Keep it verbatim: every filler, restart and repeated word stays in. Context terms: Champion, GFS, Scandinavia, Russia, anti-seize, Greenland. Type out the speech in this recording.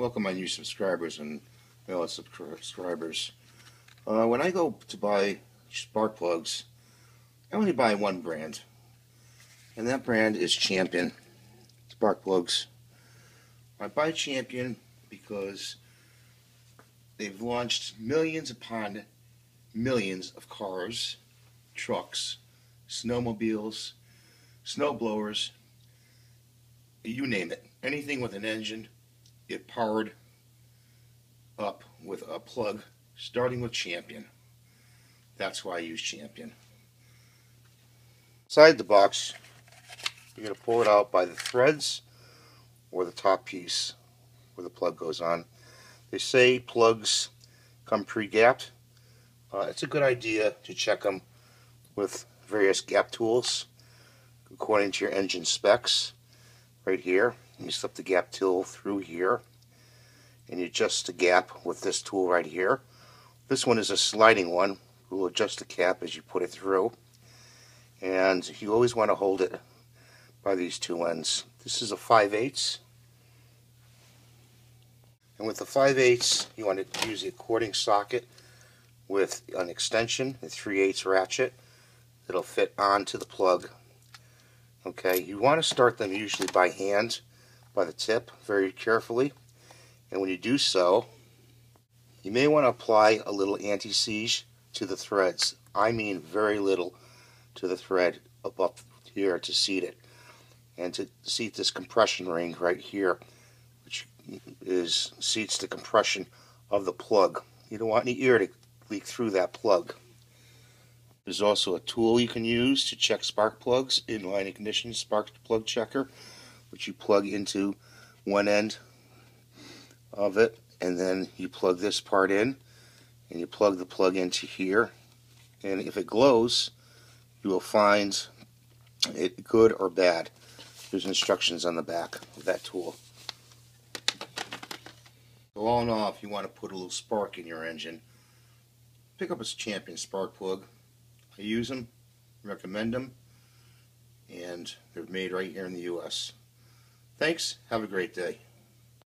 welcome my new subscribers and mail out subscribers. Uh, when I go to buy spark plugs, I only buy one brand, and that brand is Champion spark plugs. I buy Champion because they've launched millions upon millions of cars, trucks, snowmobiles, snow blowers, you name it. Anything with an engine, it powered up with a plug, starting with Champion. That's why I use Champion. Inside the box, you're going to pull it out by the threads or the top piece where the plug goes on. They say plugs come pre-gapped. Uh, it's a good idea to check them with various gap tools according to your engine specs. Right here, you slip the gap tool through here and you adjust the gap with this tool right here. This one is a sliding one. We'll adjust the cap as you put it through, and you always want to hold it by these two ends. This is a five eighths, and with the five eighths you want to use the cording socket with an extension, a three eighths ratchet that'll fit onto the plug. Okay, you want to start them usually by hand, by the tip, very carefully. And when you do so, you may want to apply a little anti-seize to the threads. I mean very little to the thread up, up here to seat it. And to seat this compression ring right here, which is seats the compression of the plug. You don't want any air to leak through that plug. There's also a tool you can use to check spark plugs, inline ignition spark plug checker, which you plug into one end of it, and then you plug this part in, and you plug the plug into here, and if it glows, you will find it good or bad. There's instructions on the back of that tool. So all in all, if you want to put a little spark in your engine, pick up a Champion spark plug. I use them, recommend them, and they're made right here in the U S Thanks, have a great day.